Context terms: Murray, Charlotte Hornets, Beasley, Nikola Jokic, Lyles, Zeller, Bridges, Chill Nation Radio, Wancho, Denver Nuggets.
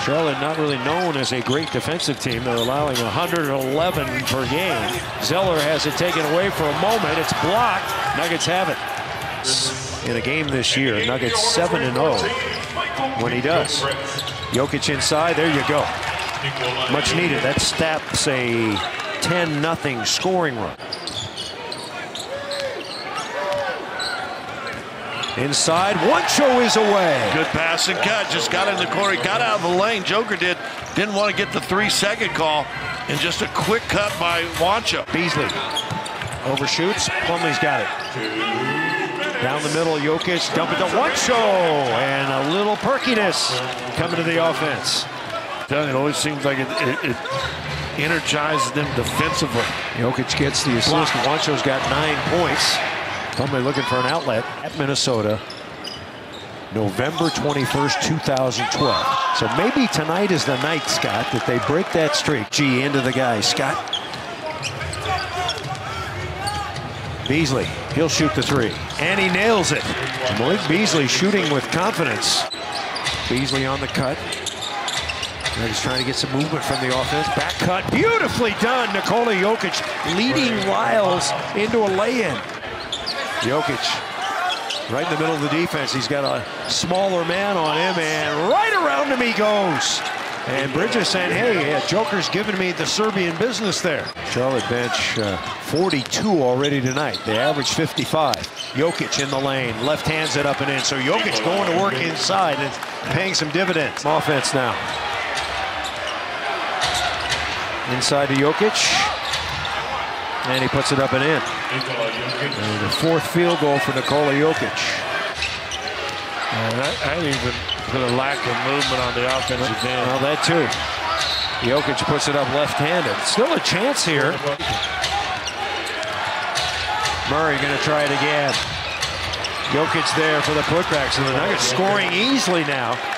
Charlotte not really known as a great defensive team. They're allowing 111 per game. Zeller has it taken away for a moment. It's blocked. Nuggets have it. In a game this year, Nuggets 7-0 when he does. Jokic inside. There you go. Much needed. That stops a 10-0 scoring run. Inside, Wancho is away. Good pass and cut. Just got in the corner. Got out of the lane. Joker didn't want to get the 3-second call, and just a quick cut by Wancho. Beasley overshoots. Plumlee's got it. Down the middle, Jokic dump it to Wancho, and a little perkiness coming to the offense. It always seems like it energizes them defensively. Jokic gets the assist. Wancho's got 9 points. Somebody looking for an outlet at Minnesota, November 21st, 2012. So maybe tonight is the night, Scott, that they break that streak. Gee, into the guy, Scott. Beasley, he'll shoot the three, and he nails it. Malik Beasley shooting with confidence. Beasley on the cut. Now he's trying to get some movement from the offense. Back cut, beautifully done. Nikola Jokic leading Lyles into a lay-in. Jokic right in the middle of the defense. He's got a smaller man on him, and right around him he goes. And Bridges saying, hey, yeah, Joker's giving me the Serbian business there. Charlotte bench 42 already tonight. They average 55. Jokic in the lane. Left hands it up and in. So Jokic going to work inside and paying some dividends. Offense now. Inside to Jokic. And he puts it up and in. And the 4th field goal for Nikola Jokic. And I even put a lack of movement on the offensive end. Well, that too. Jokic puts it up left-handed. Still a chance here. Murray going to try it again. Jokic there for the putback. So the Nuggets scoring easily now.